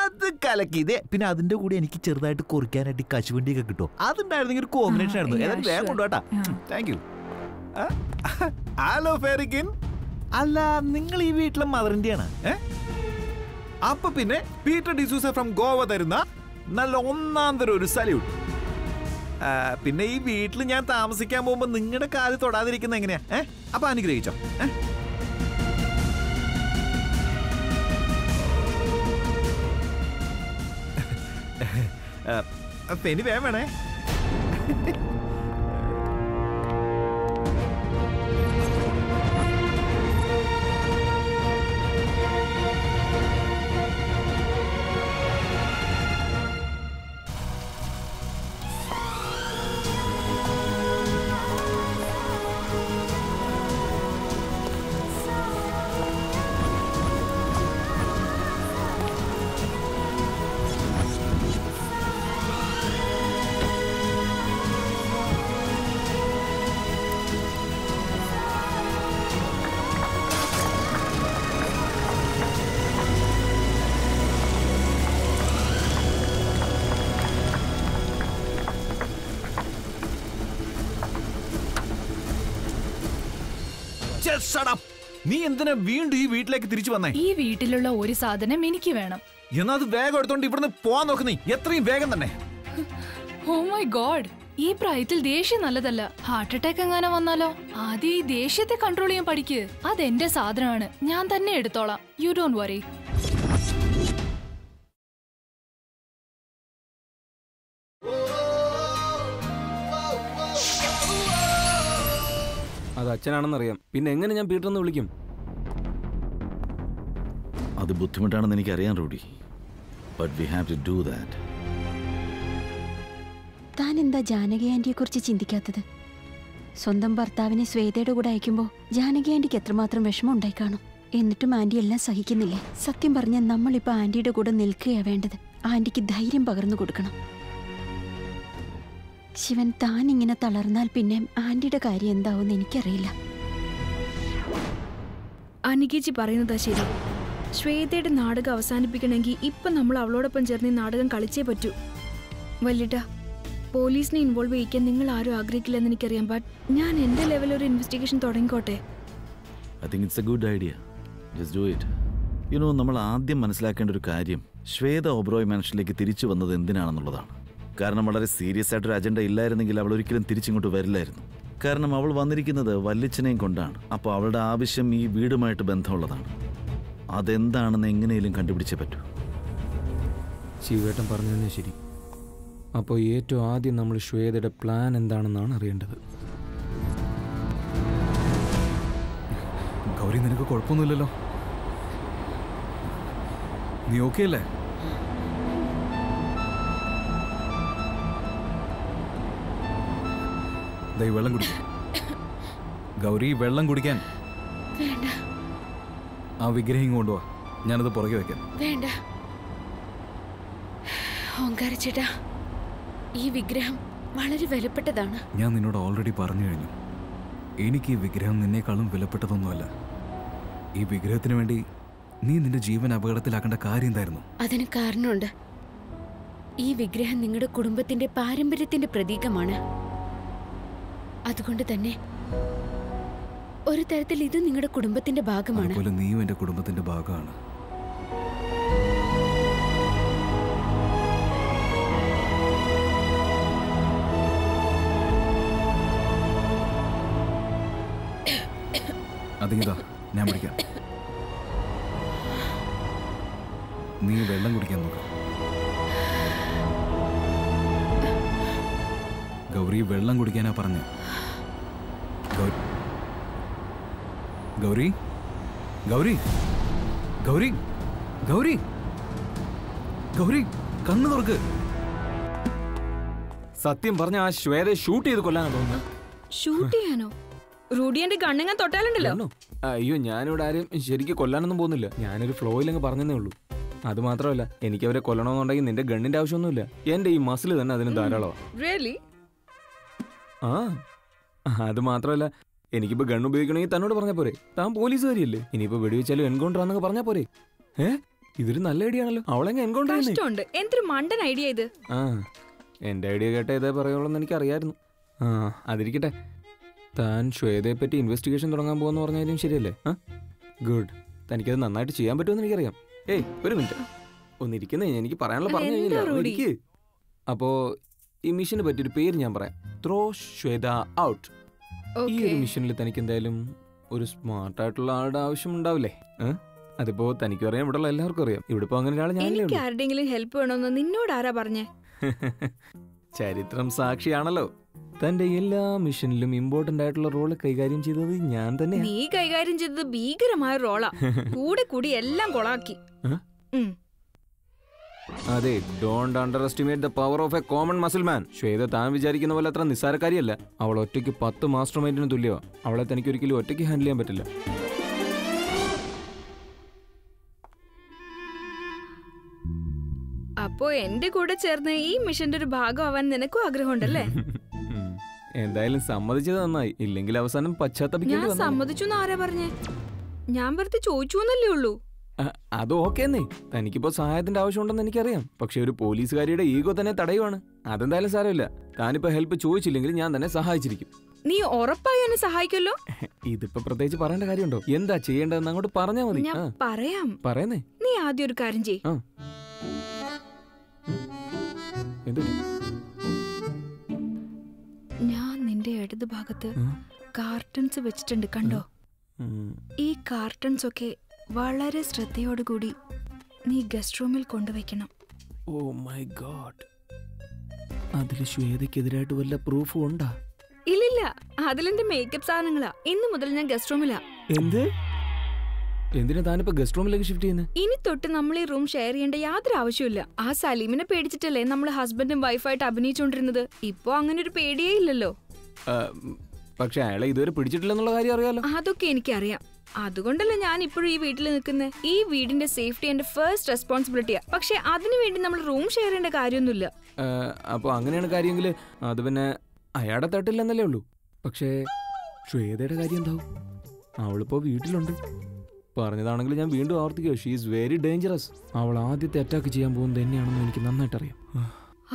അത് കലക്കിയതേ. പിന്നെ അതിന്റെ കൂടെ എനിക്ക് ചെറുതായിട്ട് കുറിക്കാനായിട്ട് കശുവണ്ടിയൊക്കെ കിട്ടും. അതുണ്ടായിരുന്നെങ്കിൽ ഒരു കോമ്പിനേഷൻ ആയിരുന്നു. ഏതായാലും വേഗം കൊണ്ടുപോട്ടാ. Thank you. ഹലോ ഫെറിക്കിൻ. അല്ല, നിങ്ങൾ ഈ വീട്ടിലെ മദറിന്റെയാണ്. അപ്പൊ പിന്നെ പീറ്റർ ഡിസൂസ ഫ്രം ഗോവ തരുന്ന നല്ല ഒന്നാം തരം ഒരു സല്യൂട്ട്. പിന്നെ ഈ വീട്ടിൽ ഞാൻ താമസിക്കാൻ പോകുമ്പോ നിങ്ങളുടെ കാല് തൊടാതിരിക്കുന്ന എങ്ങനെയാ? അപ്പൊ അനുഗ്രഹിച്ചോ. ഇനി വേണേ നീ എന്തിനാ വീണ്ടും ഈ വീട്ടിലേക്ക് തിരിച്ചു വന്നേ? ഈ വീട്ടിലുള്ള ഒരു സാധനം എനിക്ക് വേണം. എന്നാ അത് വേഗം എടുത്തോണ്ട് ഇവിടുന്ന് പോവാൻ നോക്ക്. നീ എത്രയും വേഗം തന്നെ. ഓ മൈ ഗോഡ്, ഈ പ്രായത്തിൽ ദേഷ്യം നല്ലതല്ല. ഹാർട്ട് അറ്റാക്ക് എങ്ങനെ വന്നാലോ? ആദ്യം ഈ ദേഷ്യത്തെ കൺട്രോൾ ചെയ്യാൻ പഠിക്ക്. അതെന്റെ സാധനമാണ്, ഞാൻ തന്നെ എടുത്തോളാം. You don't worry. അത് അച്ഛനാണെന്നറിയാം, പിന്നെ എങ്ങനെ ഞാൻ പീറ്ററെന്ന് വിളിക്കും? അത് ബുദ്ധിമുട്ടാണെന്ന് എനിക്കറിയാം Rudy, but we have to do that. താൻ എന്താ ജാനകി ആന്റിയെ കുറിച്ച് ചിന്തിക്കാത്തത്? സ്വന്തം ഭർത്താവിനെ ശ്വേതയുടെ കൂടെ അയക്കുമ്പോൾ ജാനകി ആന്റിക്ക് എത്രമാത്രം വിഷമം ഉണ്ടായി കാണും. എന്നിട്ടും ആന്റി എല്ലാം സഹിക്കുന്നില്ലേ? സത്യം പറഞ്ഞാൽ നമ്മളിപ്പോൾ ആന്റിയുടെ കൂടെ നിൽക്കുകയാ വേണ്ടത്. ആന്റിക്ക് ധൈര്യം പകർന്നു കൊടുക്കണം. ശിവൻ, താൻ ഇങ്ങനെ തളർന്നാൽ പിന്നെ ആന്റിയുടെ കാര്യം എന്താവും എനിക്കറിയില്ല. അനികേച്ചി പറയുന്നതാ ശരി. ശ്വേതയുടെ നാടകം അവസാനിപ്പിക്കണമെങ്കിൽ ഇപ്പം നമ്മൾ അവളോടൊപ്പം ചേർന്ന് നാടകം കളിച്ചേ പറ്റൂ. വല്യേട്ടാ, പോലീസിനെ ഇൻവോൾവ് ചെയ്യിക്കാൻ നിങ്ങൾ ആരും ആഗ്രഹിക്കില്ലെന്ന് എനിക്കറിയാം. ബട്ട് ഞാൻ എൻ്റെ ലെവലിൽ ഒരു ഇൻവെസ്റ്റിഗേഷൻ തുടങ്ങിക്കോട്ടെ. I think it's a good idea. Just do it. You know, നമ്മൾ ആദ്യം മനസ്സിലാക്കേണ്ട ഒരു കാര്യം ശ്വേത ഒബ്രോയ് മനുഷ്യനിലേക്ക് തിരിച്ചു വന്നത് എന്തിനാണെന്നുള്ളതാണ്. കാരണം വളരെ സീരിയസ് ആയിട്ടൊരു അജണ്ട ഇല്ലായിരുന്നെങ്കിൽ അവൾ ഒരിക്കലും തിരിച്ചിങ്ങോട്ട് വരില്ലായിരുന്നു. കാരണം അവൾ വന്നിരിക്കുന്നത് വല്യച്ഛനെയും കൊണ്ടാണ്. അപ്പോൾ അവളുടെ ആവശ്യം ഈ വീടുമായിട്ട് ബന്ധമുള്ളതാണ്. അതെന്താണെന്ന് എങ്ങനെയും കണ്ടുപിടിച്ചേ പറ്റൂ. ശിവേട്ടൻ പറഞ്ഞു തന്നെ ശരി. അപ്പോൾ ഏറ്റവും ആദ്യം നമ്മൾ ശ്വേതയുടെ പ്ലാൻ എന്താണെന്നാണ് അറിയേണ്ടത്. ഗൗരി, നിനക്ക് കുഴപ്പമൊന്നുമില്ലല്ലോ? നീ ഓക്കെ അല്ലേ? വെള്ളം കുടിക്കാൻ ഗൗരി, വെള്ളം കുടിക്കാൻ. ആ വിഗ്രഹം കൊണ്ടുവാ, ഞാനത് പുറകെ വെക്കാം. വേണ്ട ഓങ്കാരച്ചേട്ടാ, ഈ വിഗ്രഹം വളരെ വിലപ്പെട്ടതാണ്. ഞാൻ നിന്നോട് ഓൾറെഡി പറഞ്ഞു കഴിഞ്ഞു, എനിക്ക് ഈ വിഗ്രഹം നിന്നേക്കാളും വിലപ്പെട്ടതൊന്നുമല്ല. ഈ വിഗ്രഹത്തിന് വേണ്ടി നീ നിന്റെ ജീവൻ അപകടത്തിലാക്കേണ്ട കാര്യം എന്തായിരുന്നു? അതിന് കാരണമുണ്ട്. ഈ വിഗ്രഹം നിങ്ങളുടെ കുടുംബത്തിന്റെ പാരമ്പര്യത്തിന്റെ പ്രതീകമാണ്. അതുകൊണ്ട് തന്നെ ഒരു തരത്തിൽ ഇത് നിങ്ങളുടെ കുടുംബത്തിന്റെ ഭാഗമാണ്. അതുപോലെ നീയും എന്റെ കുടുംബത്തിന്റെ ഭാഗമാണ്. അതിങ്ങതാ, ഞാൻ വിളിക്കാം. നീ വെള്ളം കുടിക്കാൻ നോക്കാം. ഗൗരി, വെള്ളം കുടിക്കാനാ പറഞ്ഞ. ഗൗരി, ഗൗരി, ഗൗരി, ഗൗരി, ഗൗരി, കണ്ണു തുറക്ക്. സത്യം പറഞ്ഞ ആ ശ്വേത ഷൂട്ട് ചെയ്ത് കൊല്ലാനാ തോന്നുന്നു. റൂഡിയന്റെ കണ്ണെങ്ങാൻ തൊട്ടാലുണ്ടല്ലോ. അയ്യോ, ഞാനിവിടെ ആരും ശരിക്കും കൊല്ലാനൊന്നും പോകുന്നില്ല. ഞാനൊരു ഫ്ലോയിലങ്ങ് പറഞ്ഞതേ ഉള്ളൂ. അത് മാത്രമല്ല, എനിക്ക് അവരെ കൊല്ലണമെന്നുണ്ടെങ്കിൽ നിന്റെ ഗണ്ണിന്റെ ആവശ്യമൊന്നുമില്ല. എന്റെ ഈ മസിൽ തന്നെ അതിന് ധാരാളമാണ്. ആ, അത് മാത്രമല്ല, എനിക്കിപ്പോൾ ഗൺ ഉപയോഗിക്കണമെങ്കിൽ തന്നോട് പറഞ്ഞാൽ പോരെ? താൻ പോലീസുകാരിയല്ലേ? ഇനിയിപ്പോൾ വെടിവെച്ചാലും എൻകൗണ്ടർ ആണെന്ന് പറഞ്ഞാൽ പോരെ? ഇതൊരു നല്ല ഐഡിയ ആണല്ലോ. അവളെങ്ങനെ എൻകൗണ്ടർ? എന്തൊരു മണ്ടൻ ഐഡിയ ഇത്. ആ, എൻ്റെ ഐഡിയ കേട്ട ഇതേ പറയുള്ളൂ എന്ന് എനിക്കറിയായിരുന്നു. ആ, അതിരിക്കട്ടെ, താൻ ശ്വേതയെ പറ്റി ഇൻവെസ്റ്റിഗേഷൻ തുടങ്ങാൻ പോകുമെന്ന് പറഞ്ഞാലും ശരിയല്ലേ? ആ, ഗുഡ്. തനിക്കത് നന്നായിട്ട് ചെയ്യാൻ പറ്റുമെന്ന് എനിക്കറിയാം. ഏയ്, ഒരു മിനിറ്റ് ഒന്നിരിക്കുന്നേ, എനിക്ക് പറയാനുള്ള പറഞ്ഞു കഴിഞ്ഞില്ല. അപ്പോൾ ഈ മിഷനെ പറ്റിയൊരു പേര് ഞാൻ പറയാം, ത്രോ ശ്വേത ഔട്ട്. ഈ ഒരു മിഷനിൽ തനിക്ക് എന്തായാലും ഒരു സ്മാർട്ടായിട്ടുള്ള ആളുടെ ആവശ്യം ഉണ്ടാവില്ലേ? അതിപ്പോ തനിക്കും അറിയാം, ഇവിടെ ഉള്ള എല്ലാവർക്കും അറിയാം. ഇവിടെ ഇപ്പോൾ അങ്ങനെ ഒരാൾ ഞാൻ. ആരുടെയെങ്കിലും ഹെൽപ്പ് വേണമെന്ന് നിന്നോട് ആരാ പറഞ്ഞേ? ചരിത്രം സാക്ഷിയാണല്ലോ, തന്റെ എല്ലാ മിഷനിലും ഇമ്പോർട്ടന്റ് ആയിട്ടുള്ള റോള് കൈകാര്യം ചെയ്തത് ഞാൻ തന്നെ. നീ കൈകാര്യം ചെയ്തത് ഭീകരമായ റോളാ, കൂടെ കൂടി എല്ലാം കൊളാക്കി. അതെ, don't underestimate the power of a common muscleman. Shweta താൻ വിചാരിക്കുന്ന പോലെ അത്ര നിസ്സാരക്കാരിയല്ല. അവൾ ഒറ്റയ്ക്ക് 10 മാസ്റ്റർ മൈൻഡിന് തുല്യമാണ്. അവളെ തനിക്ക് ഒരിക്കലും ഒറ്റയ്ക്ക് ഹാൻഡിൽ ചെയ്യാൻ പറ്റില്ല. അപ്പോ എന്റെ കൂടെ ചേർന്ന് ഈ മിഷന്റെ ഒരു ഭാഗമാവാൻ നിനക്കും ആഗ്രഹമുണ്ടല്ലേ? എന്തായാലും സമ്മതിച്ചത് നന്നായി, ഇല്ലെങ്കിൽ അവസാനം പശ്ചാത്തപിക്കാൻ. ഞാൻ സമ്മതിച്ചു ആരാ പറഞ്ഞേ? ഞാൻ വെറുതെ ചോദിച്ചു എന്നല്ലേ ഉള്ളൂ. അത് ഓക്കേന്നേ, തനിക്കിപ്പോ സഹായത്തിന്റെ ആവശ്യമുണ്ടെന്ന് എനിക്കറിയാം. പക്ഷെ ഒരു പോലീസുകാരിയുടെ ഈഗോ തന്നെ തടയുവാണ്. അതെന്തായാലും സാരമില്ല, താനിപ്പോ ഹെൽപ്പ് ചോദിച്ചില്ലെങ്കിൽ ഞാൻ തന്നെ സഹായിച്ചിരിക്കും. നീ ഉറപ്പായി എന്നെ സഹായിക്കല്ലോ. ഇതിപ്പോ പ്രത്യേകിച്ച് പറയേണ്ട കാര്യമുണ്ടോ? എന്താ ചെയ്യേണ്ടതെന്ന് അങ്ങോട്ട് പറഞ്ഞാ മതി. പറയാം, പറയുന്നേ. നീ ആദ്യം ഒരു കാര്യം ചെയ്യ്. ഞാൻ നിന്റെ ഇടത് ഭാഗത്ത് കാർട്ടൺസ് വെച്ചിട്ടുണ്ട്, കണ്ടോ? ഈ കാർട്ടൺസ് ഒക്കെ വളരെ ശ്രദ്ധയോടുകൂടി നീ ഗസ്റ്റ് റൂമിൽ കൊണ്ടുവയ്ക്കണം. ഓ മൈ ഗോഡ്, അതിൽ ശ്വേതയ്ക്കെതിരായിട്ട് വല്ല പ്രൂഫ് ഉണ്ടാ? ഇല്ലില്ല, അതിലെന്റെ മേക്കപ്പ് സാധനങ്ങളാ. ഇന്ന് മുതൽ ഞാൻ ഗസ്റ്റ് റൂമിലാ. എന്ത്? എന്തിനാ താനിപ്പോ ഗസ്റ്റ് റൂമിലേക്ക് ഷിഫ്റ്റ് ചെയ്യുന്നത്? ഇനി തൊട്ട് നമ്മൾ ഈ റൂം ഷെയർ ചെയ്യേണ്ട യാതൊരു ആവശ്യമില്ല. ആ സലീമിനെ പേടിച്ചിട്ടല്ലേ നമ്മൾ ഹസ്ബൻഡും വൈഫായിട്ട് അഭിനയിച്ചുകൊണ്ടിരുന്നത്? ഇപ്പൊ അങ്ങനെ ഒരു പേടിയേ ഇല്ലല്ലോ. പക്ഷെ അയാളെ ഇതുവരെ പിടിച്ചിട്ടില്ലെന്നുള്ള കാര്യം അറിയാലോ. അതൊക്കെ എനിക്കറിയാം, അതുകൊണ്ടല്ലേ ഞാൻ ഇപ്പോഴും ഈ വീട്ടിൽ നിൽക്കുന്നത്. ഈ വീടിന്റെ സേഫ്റ്റി എന്റെ ഫസ്റ്റ് റെസ്പോൺസിബിലിറ്റിയാ. പക്ഷെ അതിനുവേണ്ടി നമ്മൾ റൂം ഷെയർ ചെയ്യേണ്ട കാര്യമൊന്നുമില്ല. അപ്പോൾ അങ്ങനെയാണ് കാര്യമെങ്കിൽ അത് പിന്നെ അയാളുടെ തട്ടില്ലെന്നല്ലേ ഉള്ളൂ. പക്ഷേ ശ്വേതയുടെ കാര്യം എന്താവും? അവളിപ്പോ വീട്ടിലുണ്ട്. പറഞ്ഞതാണെങ്കിൽ ഞാൻ വീണ്ടും ആവർത്തിക്കുക, ഷീ ഈസ് വെരി ഡേഞ്ചറസ്. അവൾ ആദ്യത്തെ അറ്റാക്ക് ചെയ്യാൻ പോകുന്നത് എന്നെയാണെന്ന് എനിക്ക് നന്നായിട്ട് അറിയാം.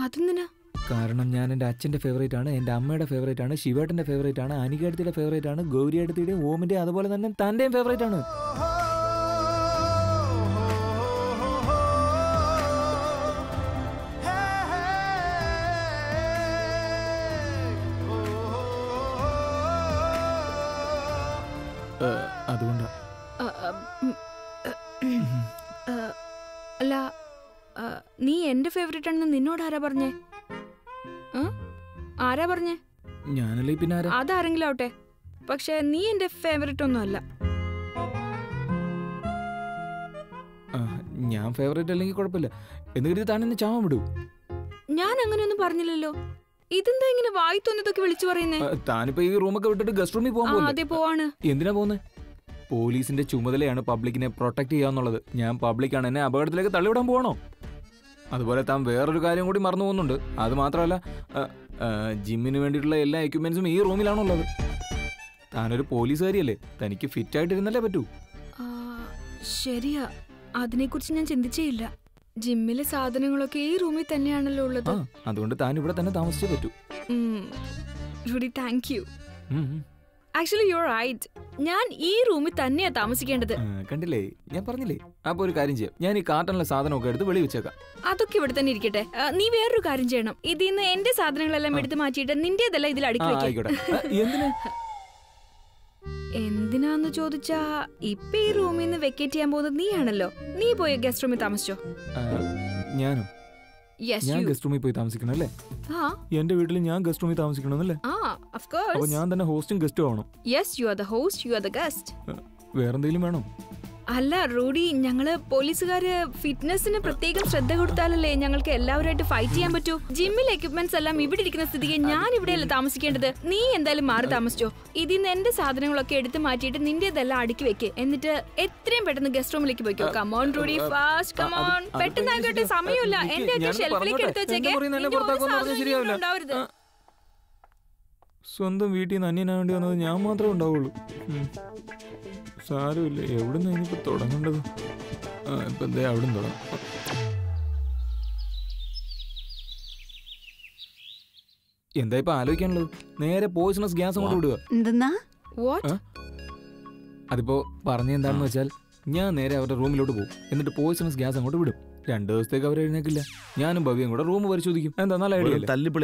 അതെന്തിനാ? കാരണം ഞാൻ എൻ്റെ അച്ഛൻ്റെ ഫേവറേറ്റ് ആണ്, എൻ്റെ അമ്മയുടെ ഫേവറേറ്റ് ആണ്, ശിവേട്ടൻ്റെ ഫേവറേറ്റ് ആണ്, അനികേടത്തിയുടെ ഫേവറേറ്റ് ആണ്, ഗൗരി അടുത്തിയുടെയും ഓമിൻ്റെയും അതുപോലെ തന്നെ തൻ്റെയും ഫേവറേറ്റ് ആണ്. അതുകൊണ്ടാണ്. അല്ല, നീ എന്റെ ഫേവറേറ്റ് ആണെന്ന് നിന്നോട് ആരാ പറഞ്ഞേ? ആരാ പറഞ്ഞേ? ഞാനല്ലേ. പിന്നെ അതാരെങ്കിലും ആവട്ടെ, പക്ഷെ നീ എന്റെ ഫേവറേറ്റ് ഒന്നും അല്ല. ഞാൻ ഫേവറേറ്റ് അല്ലെങ്കിൽ കുഴപ്പമില്ല എന്ന് താൻ എന്നെ ചാവാൻ വിടൂ? ഞാൻ അങ്ങനെയൊന്നും പറഞ്ഞില്ലല്ലോ. ഇതെന്താ ഇങ്ങനെ വായി തോന്നിയതൊക്കെ വിളിച്ചു പറയുന്നേ? താനിപ്പോ ഈ റൂമൊക്കെ വിട്ടിട്ട് ഗസ്റ്റ് റൂമിൽ പോവാണ്. എന്തിനാ പോകുന്നത്? പോലീസിന്റെ ചുമതലയാണ് പബ്ലിക്കിനെ പ്രൊട്ടക്ട് ചെയ്യാന്നുള്ളത്. ഞാൻ പബ്ലിക്കാണ്, എന്നെ അപകടത്തിലേക്ക് തള്ളിവിടാൻ പോകണോ? അതുപോലെ താൻ വേറൊരു കാര്യം കൂടി മറന്നു പോകുന്നുണ്ട്. അത് മാത്രമല്ല, ജിമ്മിന് വേണ്ടിയിട്ടുള്ള എല്ലാ എക്യുപ്മെന്റ്സും ഈ റൂമിലാണുള്ളത്. താനൊരു പോലീസുകാരിയല്ലേ, തനിക്ക് ഫിറ്റ് ആയിട്ടിരുന്നല്ലേ പറ്റൂ. ശരിയാ, അതിനെക്കുറിച്ച് ഞാൻ ചിന്തിച്ചേയില്ല. ജിമ്മിലെ സാധനങ്ങളൊക്കെ ഈ റൂമിൽ തന്നെയാണല്ലോ ഉള്ളത്. അതുകൊണ്ട് താൻ ഇവിടെ തന്നെ താമസിച്ചേ പറ്റൂ. Actually, you're right. ഞാൻ ഈ റൂമിൽ തന്നെയാ താമസിക്കേണ്ടത്. കണ്ടില്ലേ, ഞാൻ പറഞ്ഞില്ലേ. അപ്പൊ ഒരു കാര്യം ചെയ്യാം, ഞാൻ ഈ കാർട്ടണിലെ സാധനമൊക്കെ എടുത്ത് വെളി വെച്ചേക്കാം. അതൊക്കെ ഇവിടെ തന്നെ ഇരിക്കട്ടെ. നീ വേറൊരു കാര്യം ചെയ്യണം, ഇതിന്ന് എന്റെ സാധനങ്ങളെല്ലാം എടുത്ത് മാറ്റിയിട്ട് നിന്റേതെല്ലാം ഇതിൽ അടുക്കി വെക്കാം. എന്തിനാന്ന് ചോദിച്ചാ, ഇപ്പൊ ഈ റൂമിൽ നിന്ന് വെക്കേറ്റ് ചെയ്യാൻ പോകുന്നത് നീ ആണല്ലോ. നീ പോയി ഗസ്റ്റ് റൂമിൽ താമസിച്ചോ? ഞാനോ? ഞാൻ ഗസ്റ്റ് റൂമിൽ പോയി താമസിക്കണം അല്ലേ? എന്റെ വീട്ടിൽ ഞാൻ ഗസ്റ്റ് റൂമിൽ താമസിക്കണം അല്ലേ? അപ്പോൾ ഞാൻ തന്നെ ഹോസ്റ്റും ഗസ്റ്റും ആവണം. Yes, you are the host, you are the guest. വേറെന്തെങ്കിലും വേണോ? അല്ല റൂഡി, ഞങ്ങള് പോലീസുകാര് ഫിറ്റ്നസിന് പ്രത്യേകം ശ്രദ്ധ കൊടുത്താലല്ലേ ഞങ്ങൾക്ക് എല്ലാവരുമായിട്ട് ഫൈറ്റ് ചെയ്യാൻ പറ്റൂ. ജിമ്മിലെ എക്യുപ്മെന്റ്സ് എല്ലാം ഇവിടെ ഇരിക്കുന്ന സ്ഥിതിക്ക് ഞാൻ ഇവിടെയല്ല താമസിക്കേണ്ടത്. നീ എന്തായാലും മാറി താമസിച്ചോ. ഇതിന്ന് എന്റെ സാധനങ്ങളൊക്കെ എടുത്ത് മാറ്റിയിട്ട് നിന്റേതെല്ലാം അടുക്കി വെക്ക്. എന്നിട്ട് എത്രയും പെട്ടെന്ന് ഗസ്റ്റ് റൂമിലേക്ക് പോയിക്കോ. Come on Rudy, fast come on. പെട്ടെന്നായിക്കോട്ടെ, സമയമില്ല. എന്റെ ഒക്കെ ഷെൽഫിലേക്ക് എടുത്ത് വെച്ചേക്കെ. സ്വന്തം വീട്ടിൽ നിന്ന് അന്യനാ വേണ്ടി വന്നത് ഞാൻ മാത്രമേ ഉണ്ടാവുള്ളൂ. സാരമില്ല, എവിടെ നിന്ന് ഇനിയിപ്പോൾ തുടങ്ങേണ്ടത്? ഇപ്പം എന്താ അവിടെ നിന്ന് തുടങ്ങാം. എന്താ ഇപ്പം ആലോചിക്കാനുള്ളത്? നേരെ പോയിസണസ് ഗ്യാസ് അങ്ങോട്ട് വിടുക. അതിപ്പോൾ പറഞ്ഞെന്താണെന്ന് വെച്ചാൽ, ഞാൻ നേരെ അവരുടെ റൂമിലോട്ട് പോകും, എന്നിട്ട് പോയിസണസ് ഗ്യാസ് അങ്ങോട്ട് വിടും. രണ്ടു ദിവസത്തേക്ക് അവർ എഴുന്നേക്കില്ല. ഞാനും ഭവ്യം കൂടെ റൂം പരിശോധിക്കും. എന്താ നല്ല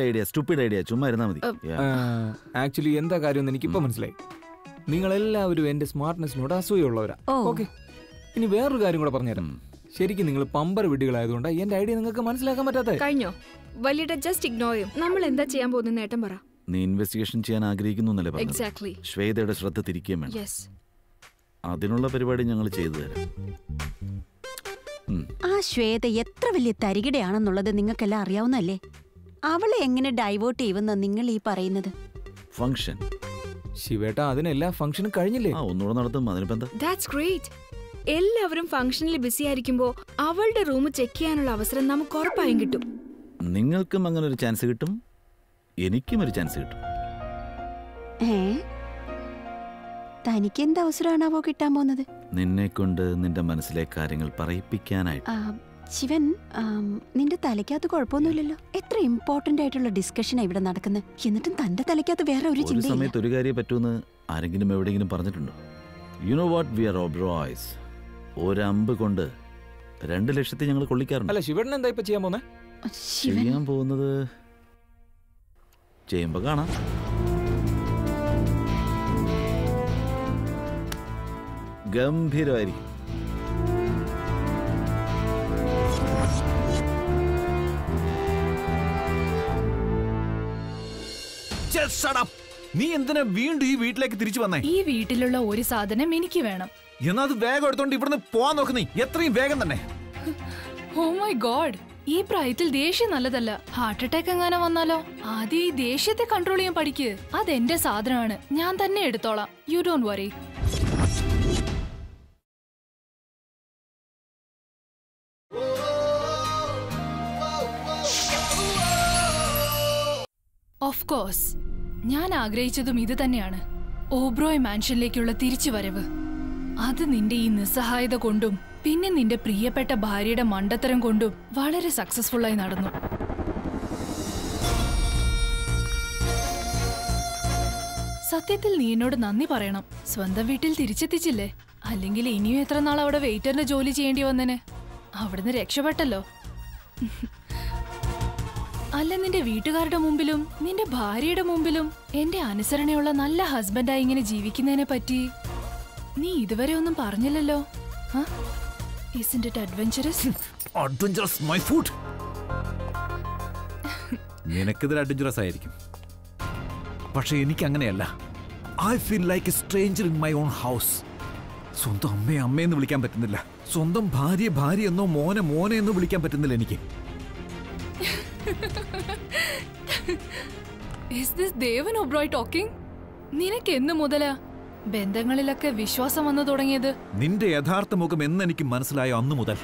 ഐഡിയ? ചുമ്മാ ഇരുന്നാൽ മതി. ആക്ച്വലി എന്താ കാര്യം എനിക്കിപ്പോൾ മനസ്സിലായി. നിങ്ങളെല്ലാവരും എന്റെ സ്മാർട്ട്നെസ്സിനോട് അസൂയുള്ളവരാ. ഓക്കെ, ഇനി വേറൊരു കാര്യം കൂടെ പറഞ്ഞുതരാം. ശരിക്കും നിങ്ങൾ പമ്പർ വീടുകളായതുകൊണ്ട് എന്റെ ഐഡിയ നിങ്ങൾക്ക് മനസ്സിലാക്കാൻ പറ്റാത്ത. കഴിഞ്ഞോ വലിയ, ജസ്റ്റ് ഇഗ്നോർ ചെയ്യും. നമ്മൾ എന്താ ചെയ്യാൻ പോകുന്ന നേട്ടം പറ. നീ ഇൻവെസ്റ്റിഗേഷൻ ചെയ്യാൻ ആഗ്രഹിക്കുന്നു. എക്സാക്ട്ലി. ശ്വേതയുടെ ശ്രദ്ധ തിരിക്കുകയും വേണം. യെസ്, അതിനുള്ള പരിപാടി ഞങ്ങൾ ചെയ്തു തരാം. ആ ശ്വേത എത്ര വലിയ തരികിടയാണെന്നുള്ളത് നിങ്ങൾക്കെല്ലാം അറിയാവുന്നല്ലേ? അവളെ എങ്ങനെ ഡൈവേർട്ട് ചെയ്യുമെന്ന നിങ്ങൾ ഈ പറയുന്നത്? ഫംഗ്ഷൻ ശിവേട്ട, അതിനെല്ലാ ഫംഗ്ഷനും കഴിഞ്ഞില്ലേ? എല്ലാവരും ഫംഗ്ഷനിൽ ബിസി ആയിരിക്കുമ്പോ അവളുടെ റൂം ചെക്ക് ചെയ്യാനുള്ള അവസരം നമുക്ക് ഉറപ്പായും കിട്ടും. നിങ്ങൾക്കും അങ്ങനെ ഒരു ചാൻസ് കിട്ടും, എനിക്കും ഒരു ചാൻസ് കിട്ടും. തനിക്ക് എന്ത് അവസരമാണാവോ കിട്ടാൻ പോകുന്നത്? നിന്നെ കൊണ്ട് നിന്റെ മനസ്സിലെ കാര്യങ്ങൾ പറയിപ്പിക്കാനായിട്ട്. ശിവൻ, നിന്റെ തലയ്ക്കകത്ത് കുഴപ്പമൊന്നുമില്ലല്ലോ. എത്ര ഇമ്പോർട്ടന്റ് ആയിട്ടുള്ള ഡിസ്കഷനാണ് ഇവിടെ നടക്കുന്നത്, എന്നിട്ടും തന്റെ തലയ്ക്കകത്ത് വേറെ ഒരു ചിന്തയില്ല. ഒരു സമയത്ത് ഒരു കാര്യം പറ്റുമെന്ന് ആരെങ്കിലും എവിടെയെങ്കിലും പറഞ്ഞിട്ടുണ്ടോ? You know what, we are Oberois. ഒരമ്പ് കൊണ്ട് 2 ലക്ഷത്തി ഞങ്ങൾ കൊള്ളിക്കാറുണ്ട്. അല്ല ശിവൻ, എന്താ ഇപ്പൊ ചെയ്യാൻ പോകുന്നത്? ചെയ്യാൻ പോകുന്നത് ചെയ്യുമ്പോ കാണാം. ഗംഭീരമായിരിക്കും. നീ എന്തിനാ വീണ്ടും ഈ വീട്ടിലേക്ക് തിരിച്ചു വന്നേ? ഈ വീട്ടിലുള്ള ഒരു സാധനം എനിക്ക് വേണം. എന്നാ അത് വേഗം എടുത്തോണ്ട് ഇവിടുന്ന് പോവാൻ നോക്കുന്നേ, എത്രയും വേഗം തന്നെ. ഓ മൈ ഗോഡ്, ഈ പ്രായത്തിൽ ദേഷ്യം നല്ലതല്ല. ഹാർട്ട് അറ്റാക്ക് എങ്ങനെ വന്നാലോ? ആദ്യം ഈ ദേഷ്യത്തെ കൺട്രോൾ ചെയ്യാൻ പഠിക്ക്. അതെന്റെ സാധനമാണ്, ഞാൻ തന്നെ എടുത്തോളാം. You don't worry. Of course, ഞാൻ ആഗ്രഹിച്ചതും ഇത് തന്നെയാണ്, ഓബ്രോയ് മാൻഷനിലേക്കുള്ള തിരിച്ചുവരവ്. അത് നിന്റെ ഈ നിസ്സഹായത കൊണ്ടും പിന്നെ നിന്റെ പ്രിയപ്പെട്ട ഭാര്യയുടെ മണ്ടത്തരം കൊണ്ടും വളരെ സക്സസ്ഫുള്ളായി നടന്നു. സത്യത്തിൽ നീ എന്നോട് നന്ദി പറയണം. സ്വന്തം വീട്ടിൽ തിരിച്ചെത്തിച്ചില്ലേ, അല്ലെങ്കിൽ ഇനിയും എത്ര നാൾ അവിടെ വെയിറ്ററിന് ജോലി ചെയ്യേണ്ടി വന്നേനെ. അവിടുന്ന് രക്ഷപ്പെട്ടല്ലോ. അല്ല, നിന്റെ വീട്ടുകാരുടെ മുമ്പിലും നിന്റെ ഭാര്യയുടെ മുമ്പിലും എന്റെ അനുസരണയുള്ള നല്ല ഹസ്ബൻഡായി ഇങ്ങനെ ജീവിക്കുന്നതിനെ പറ്റി നീ ഇതുവരെ ഒന്നും പറഞ്ഞില്ലല്ലോ. Isn't it adventurous? Adventurous, my food. നിനക്കിതൊരു അഡ്വഞ്ചറസ് ആയിരിക്കും, പക്ഷെ എനിക്കങ്ങനെയല്ല. I feel like a stranger in my own house. സ്വന്തം അമ്മയെ അമ്മയെന്ന് വിളിക്കാൻ പറ്റുന്നില്ല, സ്വന്തം ഭാര്യയെ ഭാര്യ എന്നോ മോനെ മോനെ എന്നോ വിളിക്കാൻ പറ്റുന്നില്ല എനിക്ക്. Is this Devan Oberoi talking? നിനക്ക് എന്ന് മുതലാ ബന്ധങ്ങളിലൊക്കെ വിശ്വാസം വന്നു തുടങ്ങിയത്? നിന്റെ യഥാർത്ഥ മുഖം എന്നെനിക്ക് മനസ്സിലായോ അന്നു മുതൽ.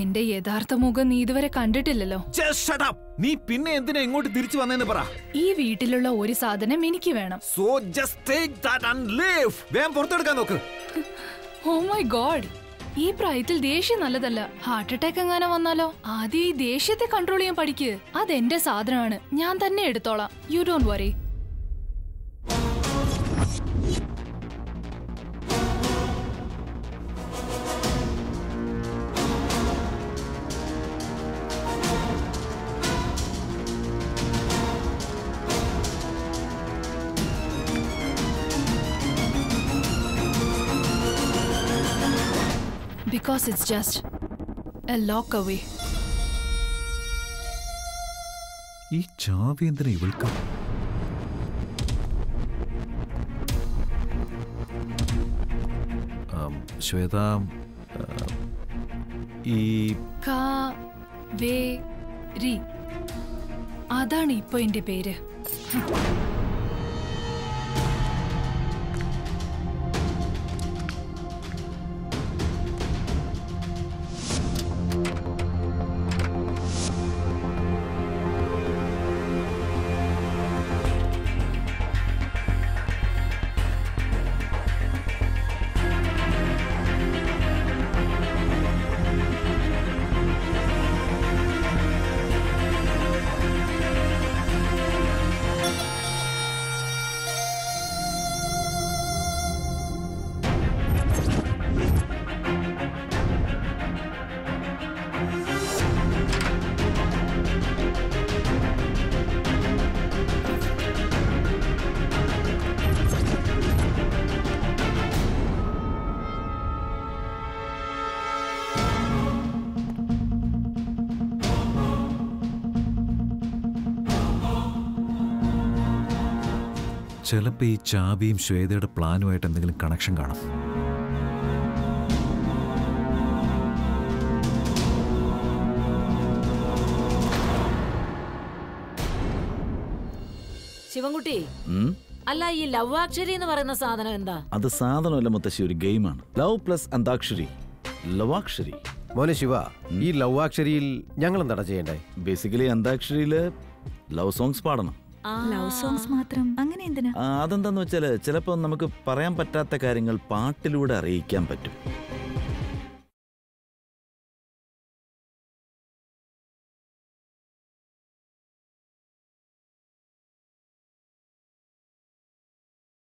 എന്റെ യഥാർത്ഥ മുഖം നീ ഇതുവരെ കണ്ടിട്ടില്ലല്ലോ. നീ പിന്നെ എന്തിനാ ഇങ്ങോട്ട് തിരിച്ചു വന്നേന്ന് പറ. ഈ വീട്ടിലുള്ള ഒരു സാധനം എനിക്ക് വേണം. So just take that and leave. വേഗം പുറത്തെടുക്കാൻ നോക്ക്. Oh my god. ഈ പ്രായത്തിൽ ദേഷ്യം നല്ലതല്ല. ഹാർട്ട് അറ്റാക്ക് എങ്ങനെ വന്നാലോ ആദ്യം ഈ ദേഷ്യത്തെ കൺട്രോൾ ചെയ്യാൻ പഠിക്ക്. അതെന്റെ സാധനമാണ്, ഞാൻ തന്നെ എടുത്തോളാം. You don't worry. Because it's just a lock away. ഈ ചാവേന്ദ്രൻ ഇവൾക്ക് ശ്വേത ഈ കാവേരി അതാണ് ഇപ്പൊ എന്റെ പേര്. ചിലപ്പോൾ ഈ ചാബിയും ശ്വേതയുടെ പ്ലാനുമായിട്ട് എന്തെങ്കിലും കണക്ഷൻ കാണാം. ശിവൻകുട്ടി, അല്ല ഈ ലവ് ആക്ഷരി എന്ന് പറയുന്ന സാധനം എന്താ? അത് സാധനമല്ല മുത്തശ്ശി, ഒരു ഗെയിമാണ്. ലവ് പ്ലസ് അന്താക്ഷരി, ലവാക്ഷരി. മോനെ ശിവ, ഈ ലവ് ആക്ഷരിയിൽ ഞങ്ങൾ എന്താ ചെയ്യണ്ടേ? ബേസിക്കലി അന്താക്ഷരിയില് ലവ് സോങ്സ് പാടണം. അതെന്താന്ന് വെച്ചാല് ചിലപ്പോ നമുക്ക് പറയാൻ പറ്റാത്ത കാര്യങ്ങൾ പാട്ടിലൂടെ അറിയിക്കാൻ പറ്റും.